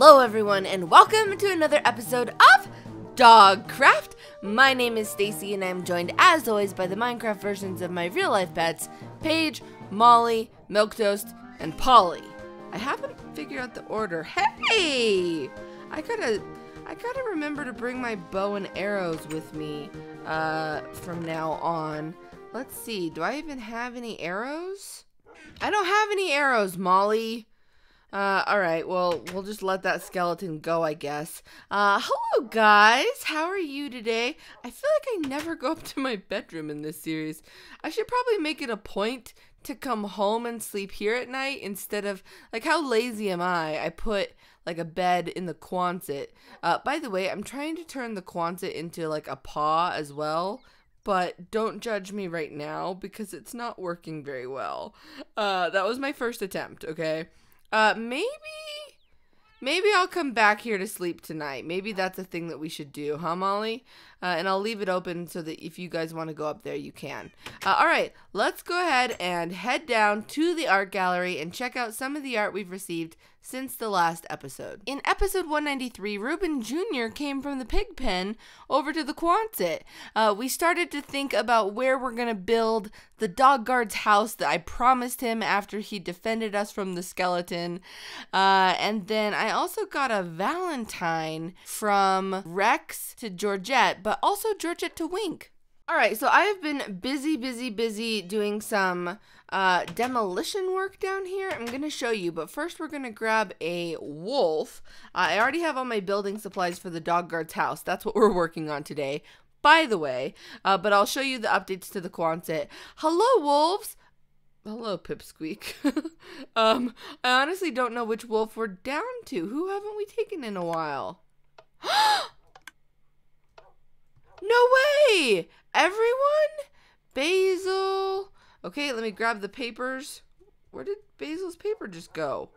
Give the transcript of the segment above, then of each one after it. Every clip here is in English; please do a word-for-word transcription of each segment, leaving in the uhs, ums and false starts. Hello everyone and welcome to another episode of DogCraft. My name is Stacy and I'm joined as always by the Minecraft versions of my real life pets, Paige, Molly, Milk Toast, and Polly. I haven't figured out the order. Hey! I gotta I gotta remember to bring my bow and arrows with me uh from now on. Let's see, do I even have any arrows? I don't have any arrows, Molly. Uh, alright, well, we'll just let that skeleton go, I guess. Uh, hello guys! How are you today? I feel like I never go up to my bedroom in this series. I should probably make it a point to come home and sleep here at night instead of, like, how lazy am I? I put, like, a bed in the Quonset. Uh, by the way, I'm trying to turn the Quonset into, like, a paw as well. But don't judge me right now because it's not working very well. Uh, that was my first attempt, okay? Uh, maybe, maybe I'll come back here to sleep tonight. Maybe that's a thing that we should do, huh, Molly? Uh, and I'll leave it open so that if you guys want to go up there, you can. Uh, all right, let's go ahead and head down to the art gallery and check out some of the art we've received since the last episode. In episode one ninety-three, Reuben Junior came from the pig pen over to the Quonset. Uh, we started to think about where we're going to build the dog guard's house that I promised him after he defended us from the skeleton. Uh, and then I also got a Valentine from Rex to Georgette, but also Georgette to Wink. Alright, so I have been busy, busy, busy doing some uh, demolition work down here. I'm going to show you, but first we're going to grab a wolf. Uh, I already have all my building supplies for the dog guard's house. That's what we're working on today, by the way. Uh, but I'll show you the updates to the Quonset. Hello, wolves! Hello, Pipsqueak. um, I honestly don't know which wolf we're down to. Who haven't we taken in a while? No way! Everyone? Basil. Okay, let me grab the papers. Where did Basil's paper just go?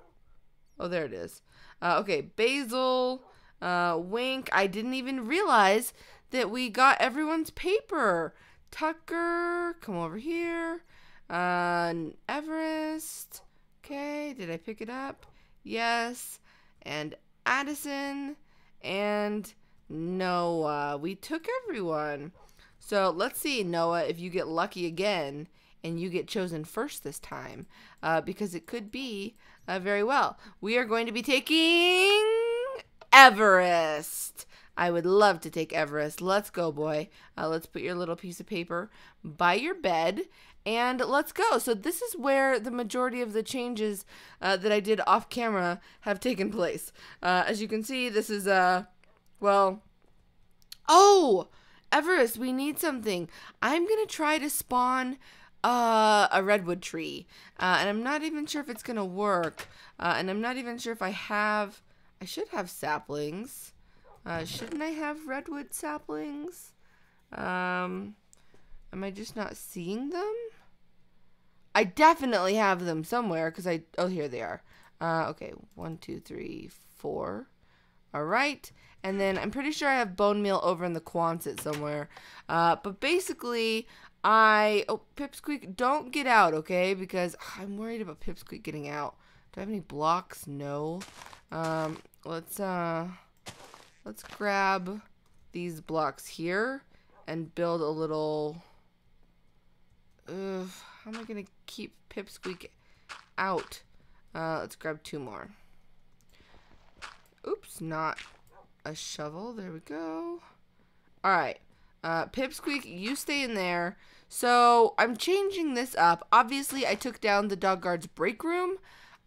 Oh, there it is. Uh, okay, Basil, uh, Wink. I didn't even realize that we got everyone's paper. Tucker, come over here. Uh, Everest. Okay, did I pick it up? Yes. And Addison. And Noah. We took everyone. So let's see, Noah, if you get lucky again and you get chosen first this time, uh, because it could be uh, very well. We are going to be taking Everest. I would love to take Everest. Let's go, boy. Uh, let's put your little piece of paper by your bed and let's go. So this is where the majority of the changes uh, that I did off camera have taken place. Uh, as you can see, this is a... Uh, Well, oh, Everest, we need something. I'm going to try to spawn uh, a redwood tree, uh, and I'm not even sure if it's going to work, uh, and I'm not even sure if I have, I should have saplings. Uh, shouldn't I have redwood saplings? Um, am I just not seeing them? I definitely have them somewhere because I, oh, here they are. Uh, okay, one, two, three, four. All right, and then I'm pretty sure I have bone meal over in the Quonset somewhere. Uh, but basically, I... Oh, Pipsqueak, don't get out, okay? Because ugh, I'm worried about Pipsqueak getting out. Do I have any blocks? No. Um, let's, uh... Let's grab these blocks here and build a little... Ugh, how am I going to keep Pipsqueak out? Uh, let's grab two more. Oops, not a shovel. There we go. All right. Uh, Pipsqueak, you stay in there. So I'm changing this up. Obviously, I took down the dog guard's break room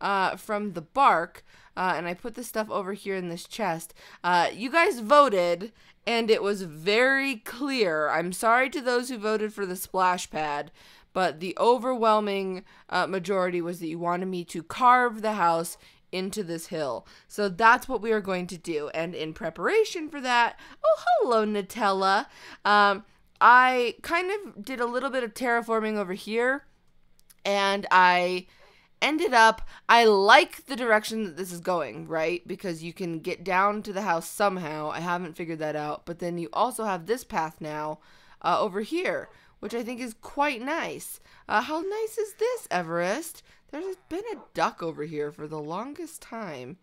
uh, from the bark, uh, and I put the stuff over here in this chest. Uh, you guys voted, and it was very clear. I'm sorry to those who voted for the splash pad, but the overwhelming uh, majority was that you wanted me to carve the house into this hill. So that's what we are going to do. And in preparation for that, oh, hello, Nutella. Um, I kind of did a little bit of terraforming over here, and I ended up, I like the direction that this is going, right? Because you can get down to the house somehow. I haven't figured that out. But then you also have this path now uh, over here, which I think is quite nice. Uh, how nice is this, Everest? There's been a duck over here for the longest time,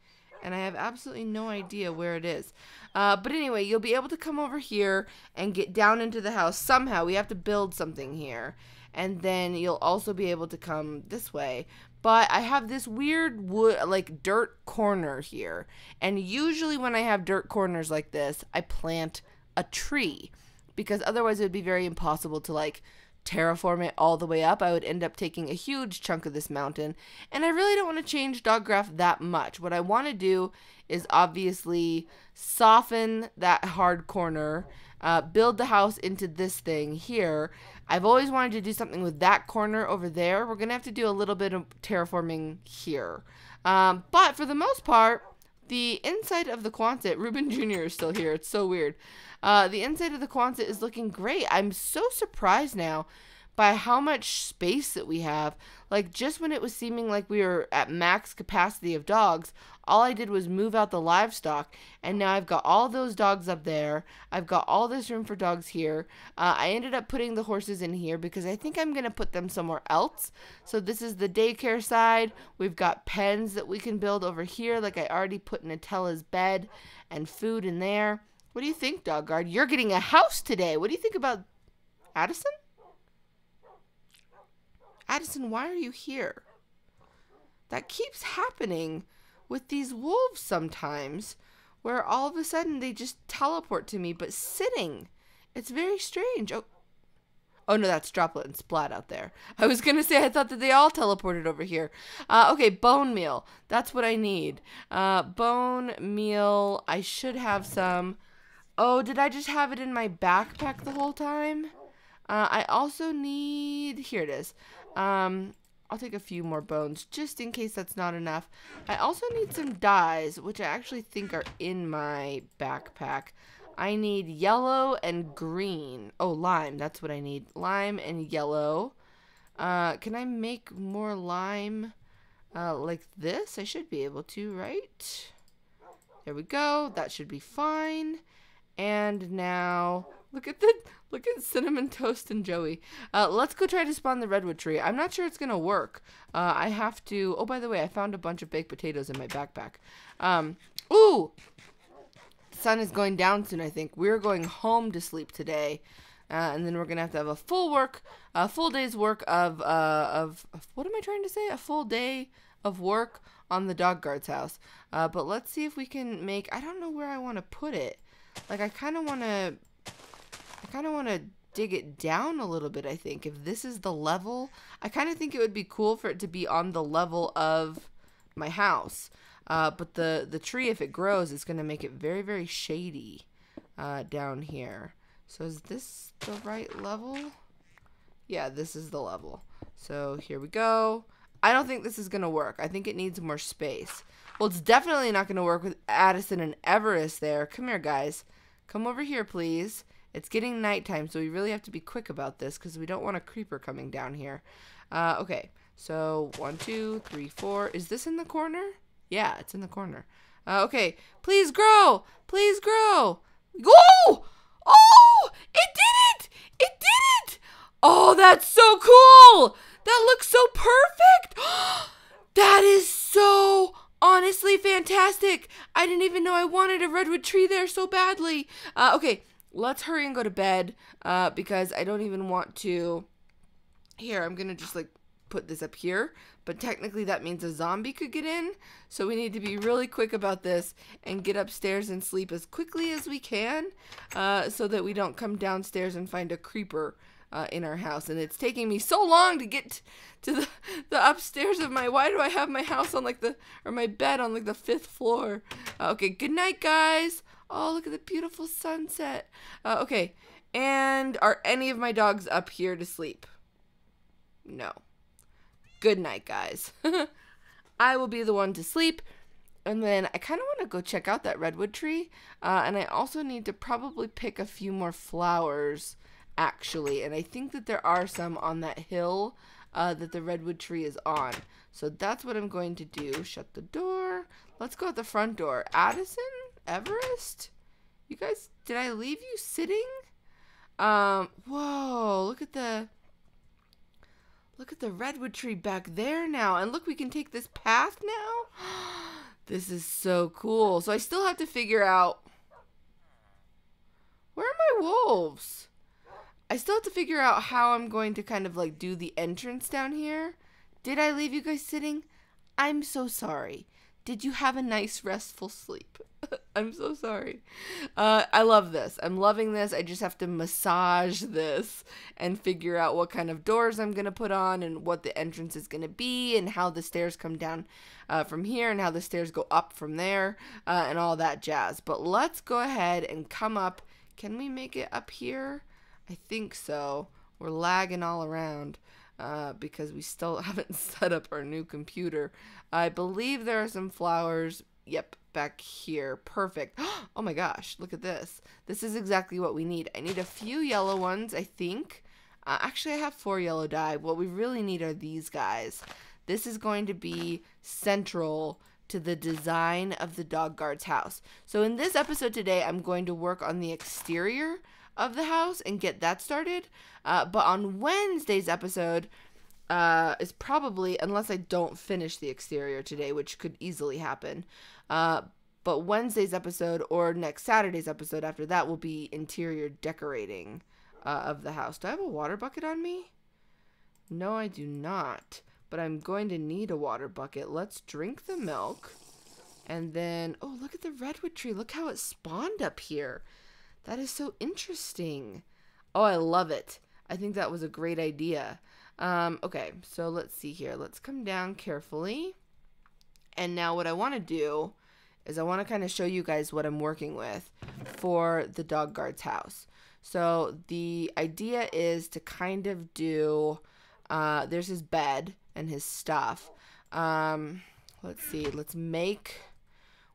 and I have absolutely no idea where it is. Uh, but anyway, you'll be able to come over here and get down into the house somehow. We have to build something here. And then you'll also be able to come this way. But I have this weird wood, like dirt corner here. And usually when I have dirt corners like this, I plant a tree. Because otherwise it would be very impossible to like terraform it all the way up. I would end up taking a huge chunk of this mountain. And I really don't want to change DogCraft that much. What I want to do is obviously soften that hard corner. Uh, build the house into this thing here. I've always wanted to do something with that corner over there. We're gonna have to do a little bit of terraforming here. Um, but for the most part, the inside of the Quonset, Reuben Junior is still here. It's so weird. Uh, the inside of the Quonset is looking great. I'm so surprised now by how much space that we have. Like just when it was seeming like we were at max capacity of dogs, all I did was move out the livestock, and now I've got all those dogs up there. I've got all this room for dogs here. Uh, I ended up putting the horses in here because I think I'm going to put them somewhere else. So this is the daycare side. We've got pens that we can build over here. Like I already put Nutella's bed and food in there. What do you think, Dog Guard? You're getting a house today. What do you think about Addison? Addison, why are you here? That keeps happening with these wolves sometimes, where all of a sudden they just teleport to me, but sitting. It's very strange. Oh, oh no, that's Droplet and Splat out there. I was gonna say I thought that they all teleported over here. Uh, okay, bone meal. That's what I need. Uh, bone meal. I should have some. Oh, did I just have it in my backpack the whole time? Uh, I also need, here it is. Um, I'll take a few more bones just in case that's not enough. I also need some dyes, which I actually think are in my backpack. I need yellow and green. Oh, lime. That's what I need. Lime and yellow. Uh, can I make more lime uh, like this? I should be able to, right? There we go. That should be fine. And now... Look at the look at Cinnamon Toast and Joey. Uh, let's go try to spawn the redwood tree. I'm not sure it's gonna work. Uh, I have to. Oh, by the way, I found a bunch of baked potatoes in my backpack. Um, ooh, the sun is going down soon. I think we're going home to sleep today, uh, and then we're gonna have to have a full work, a full day's work of uh, of, of what am I trying to say? A full day of work on the dog guard's house. Uh, but let's see if we can make. I don't know where I want to put it. Like I kind of want to. I kind of want to dig it down a little bit, I think. If this is the level, I kind of think it would be cool for it to be on the level of my house. Uh, but the, the tree, if it grows, is going to make it very, very shady uh, down here. So is this the right level? Yeah, this is the level. So here we go. I don't think this is going to work. I think it needs more space. Well, it's definitely not going to work with Addison and Everest there. Come here, guys. Come over here, please. It's getting nighttime, so we really have to be quick about this because we don't want a creeper coming down here. Uh, okay, so one, two, three, four. Is this in the corner? Yeah, it's in the corner. Uh, okay, please grow! Please grow! Oh! Oh! It did it! It did it! Oh, that's so cool! That looks so perfect! That is so honestly fantastic! I didn't even know I wanted a redwood tree there so badly. Uh, okay. Let's hurry and go to bed, uh, because I don't even want to... Here, I'm gonna just, like, put this up here, but technically that means a zombie could get in, so we need to be really quick about this and get upstairs and sleep as quickly as we can, uh, so that we don't come downstairs and find a creeper, uh, in our house. And it's taking me so long to get to the, the upstairs of my... Why do I have my house on, like, the... Or my bed on, like, the fifth floor? Uh, okay, good night, guys! Oh, look at the beautiful sunset. Uh, okay, and are any of my dogs up here to sleep? No. Good night, guys. I will be the one to sleep. And then I kind of want to go check out that redwood tree. Uh, and I also need to probably pick a few more flowers, actually. And I think that there are some on that hill uh, that the redwood tree is on. So that's what I'm going to do. Shut the door. Let's go out the front door. Addison? Everest? You guys, did I leave you sitting? Um, whoa, look at the, look at the redwood tree back there now. And look, we can take this path now. This is so cool. So I still have to figure out, where are my wolves? I still have to figure out how I'm going to kind of like do the entrance down here. Did I leave you guys sitting? I'm so sorry. Did you have a nice restful sleep? I'm so sorry. Uh, I love this. I'm loving this. I just have to massage this and figure out what kind of doors I'm going to put on and what the entrance is going to be and how the stairs come down uh, from here and how the stairs go up from there uh, and all that jazz. But let's go ahead and come up. Can we make it up here? I think so. We're lagging all around. Uh, because we still haven't set up our new computer. I believe there are some flowers. Yep, back here. Perfect. Oh my gosh, look at this. This is exactly what we need. I need a few yellow ones, I think. Uh, actually, I have four yellow dye. What we really need are these guys. This is going to be central to the design of the dog guard's house. So in this episode today, I'm going to work on the exterior of the house and get that started. Uh, but on Wednesday's episode uh, is probably, unless I don't finish the exterior today, which could easily happen. Uh, but Wednesday's episode or next Saturday's episode after that will be interior decorating uh, of the house. Do I have a water bucket on me? No, I do not. But I'm going to need a water bucket. Let's drink the milk. And then, oh, look at the redwood tree. Look how it spawned up here. That is so interesting. Oh, I love it. I think that was a great idea. Um, okay, so let's see here. Let's come down carefully. And now what I want to do is I want to kind of show you guys what I'm working with for the dog guard's house. So the idea is to kind of do, uh, there's his bed and his stuff. Um, let's see, let's make,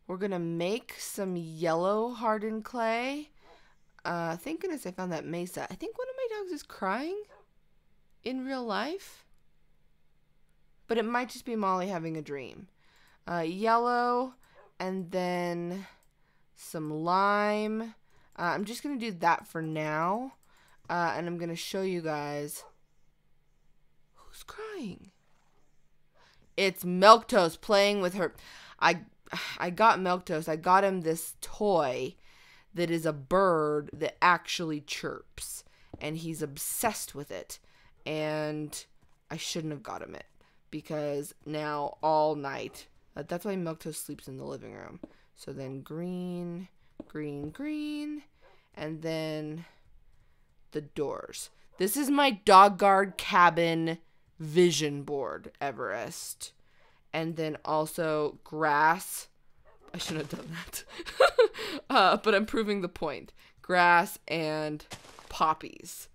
we're going to make some yellow hardened clay. Uh, thank goodness I found that mesa. I think one of my dogs is crying in real life, but it might just be Molly having a dream. Uh, yellow and then some lime. Uh, I'm just going to do that for now, uh, and I'm going to show you guys who's crying. It's Milk Toast playing with her. I, I got Milk Toast. I got him this toy that is a bird that actually chirps, and he's obsessed with it, and I shouldn't have got him it, because now all night, uh, that's why Milk Toast sleeps in the living room. So then green, green, green, and then the doors. This is my dog guard cabin vision board, Everest, and then also grass. I shouldn't have done that. uh, but I'm proving the point. Grass and poppies.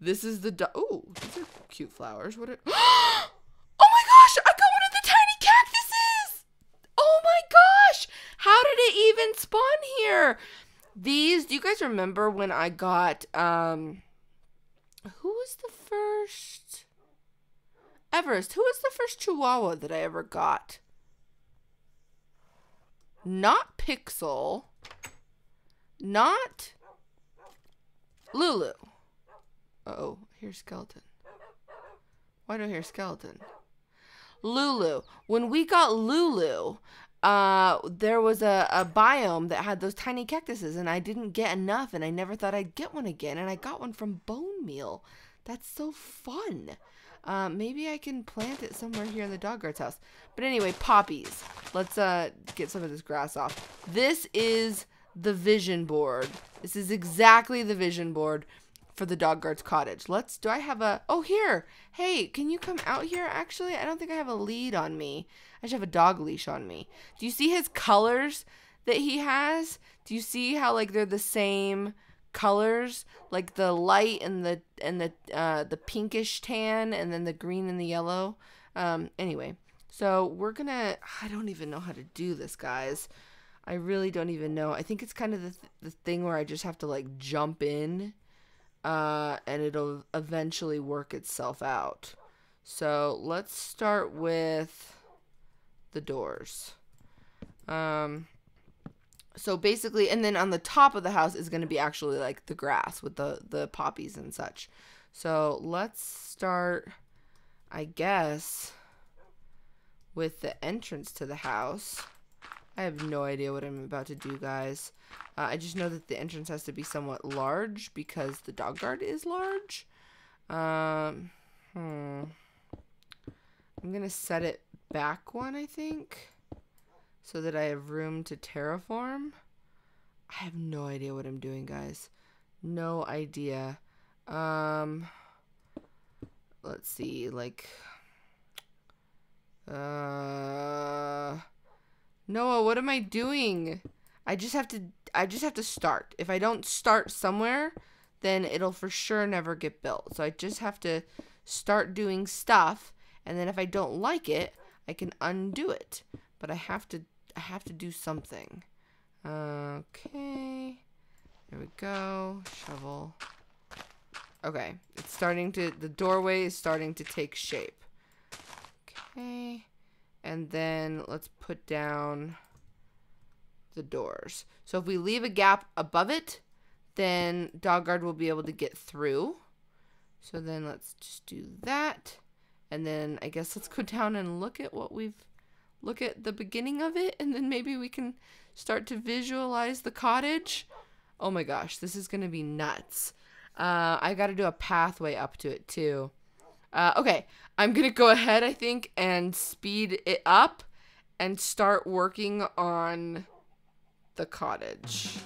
This is the do oh, these are cute flowers. What are oh my gosh! I got one of the tiny cactuses! Oh my gosh! How did it even spawn here? These, do you guys remember when I got um who was the first Everest? Who was the first Chihuahua that I ever got? Not Pixel, not Lulu. Uh oh, I hear Skeleton. Why do I hear Skeleton? Lulu. When we got Lulu, uh, there was a, a biome that had those tiny cactuses, and I didn't get enough, and I never thought I'd get one again, and I got one from bone meal. That's so fun. Uh, maybe I can plant it somewhere here in the dog guard's house. But anyway, poppies. Let's uh, get some of this grass off. This is the vision board. This is exactly the vision board for the dog guard's cottage. Let's, do I have a, oh here. Hey, can you come out here actually? I don't think I have a lead on me. I should have a dog leash on me. Do you see his colors that he has? Do you see how like they're the same colors, like the light and the and the uh, the pinkish tan and then the green and the yellow? Um, anyway, so we're gonna, I don't even know how to do this, guys. I really don't even know. I think it's kind of the, th the thing where I just have to like jump in uh, and it'll eventually work itself out. So let's start with the doors. Um, So basically, and then on the top of the house is going to be actually like the grass with the, the poppies and such. So let's start, I guess, with the entrance to the house. I have no idea what I'm about to do, guys. Uh, I just know that the entrance has to be somewhat large because the dog guard is large. Um, hmm. I'm going to set it back one, I think, so that I have room to terraform. I have no idea what I'm doing, guys. No idea. Um, let's see, like, uh, Noah, what am I doing? I just have to, I just have to start. If I don't start somewhere, then it'll for sure never get built. So I just have to start doing stuff. And then if I don't like it, I can undo it. But I have to, I have to do something. Okay. There we go. Shovel. Okay. It's starting to, the doorway is starting to take shape. Okay. And then let's put down the doors. So if we leave a gap above it, then dog guard will be able to get through. So then let's just do that. And then I guess let's go down and look at what we've, look at the beginning of it. And then maybe we can start to visualize the cottage. Oh my gosh, this is going to be nuts. Uh, I got to do a pathway up to it too. Uh, okay, I'm going to go ahead, I think, and speed it up and start working on the cottage.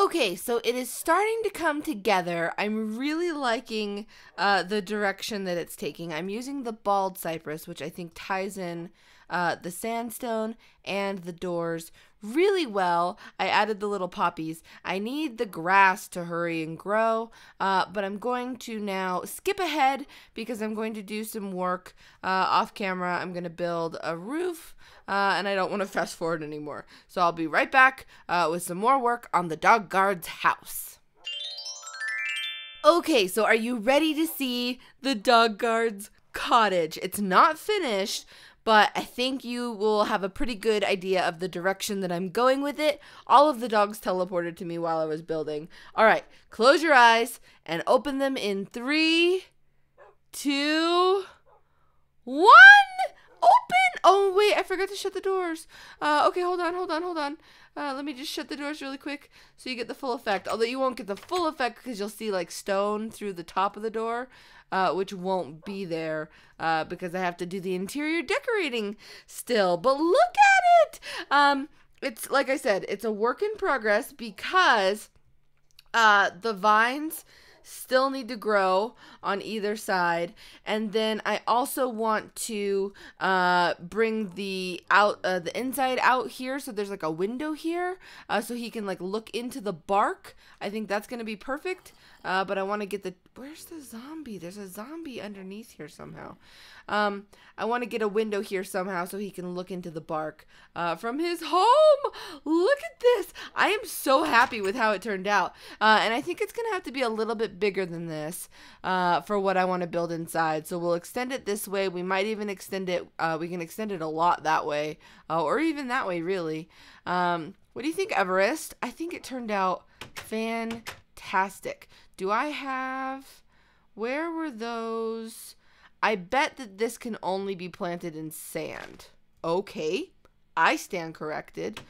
Okay, so it is starting to come together. I'm really liking uh, the direction that it's taking. I'm using the bald cypress, which I think ties in uh, the sandstone and the doors really well. I added the little poppies. I need the grass to hurry and grow, uh, but I'm going to now skip ahead because I'm going to do some work uh, off camera. I'm going to build a roof. Uh, and I don't want to fast forward anymore. So I'll be right back uh, with some more work on the dog guard's house. Okay, so are you ready to see the dog guard's cottage? It's not finished, but I think you will have a pretty good idea of the direction that I'm going with it. All of the dogs teleported to me while I was building. All right, close your eyes and open them in three, two, one. Open! Oh, wait, I forgot to shut the doors. Uh, okay, hold on, hold on, hold on. Uh, let me just shut the doors really quick so you get the full effect. Although you won't get the full effect because you'll see, like, stone through the top of the door, uh, which won't be there uh, because I have to do the interior decorating still. But look at it! Um, it's, like I said, it's a work in progress because uh, the vines still need to grow on either side, and then I also want to uh, bring the out uh, the inside out here, so there's like a window here, uh, so he can like look into the bark. I think that's gonna be perfect. Uh, but I want to get the... Where's the zombie? There's a zombie underneath here somehow. Um, I want to get a window here somehow so he can look into the bark uh, from his home. Look at this. I am so happy with how it turned out. Uh, and I think it's going to have to be a little bit bigger than this uh, for what I want to build inside. So we'll extend it this way. We might even extend it. Uh, we can extend it a lot that way uh, or even that way, really. Um, what do you think, Everest? I think it turned out fantastic. Fantastic. Do I have... Where were those? I bet that this can only be planted in sand. Okay. I stand corrected.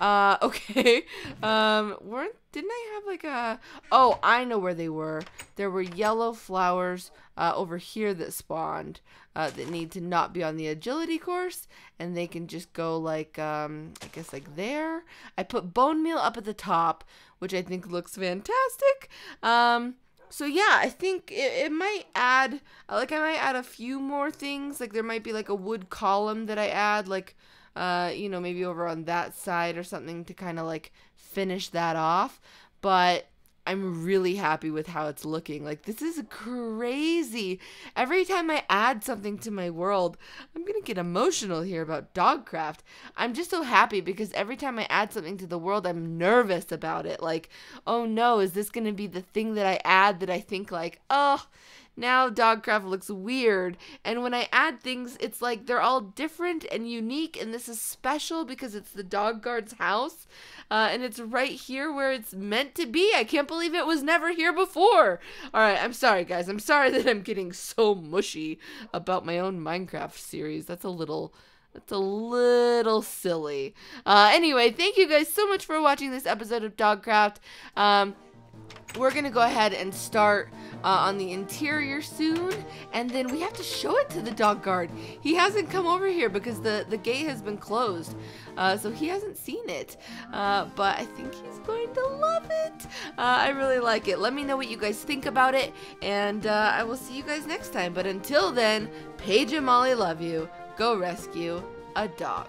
Uh, okay. Um, weren't... Didn't I have like a... Oh, I know where they were. There were yellow flowers uh, over here that spawned uh, that need to not be on the agility course. And they can just go like, um, I guess like there. I put bone meal up at the top, which I think looks fantastic. Um, so yeah, I think it, it might add, like I might add a few more things. Like there might be like a wood column that I add, like, uh, you know, maybe over on that side or something to kind of like finish that off. But I'm really happy with how it's looking. Like, this is crazy. Every time I add something to my world, I'm going to get emotional here about DogCraft. I'm just so happy because every time I add something to the world, I'm nervous about it. Like, oh no, is this going to be the thing that I add that I think like, oh, now DogCraft looks weird. And when I add things, it's like they're all different and unique, and this is special because it's the dog guard's house, uh, and it's right here where it's meant to be. I can't believe it was never here before. All right, I'm sorry, guys. I'm sorry that I'm getting so mushy about my own Minecraft series. That's a little... It's a little silly. Uh, anyway, thank you guys so much for watching this episode of DogCraft. Um... We're going to go ahead and start uh, on the interior soon, and then we have to show it to the dog guard. He hasn't come over here because the, the gate has been closed, uh, so he hasn't seen it, uh, but I think he's going to love it. Uh, I really like it. Let me know what you guys think about it, and uh, I will see you guys next time. But until then, Paige and Molly love you. Go rescue a dog.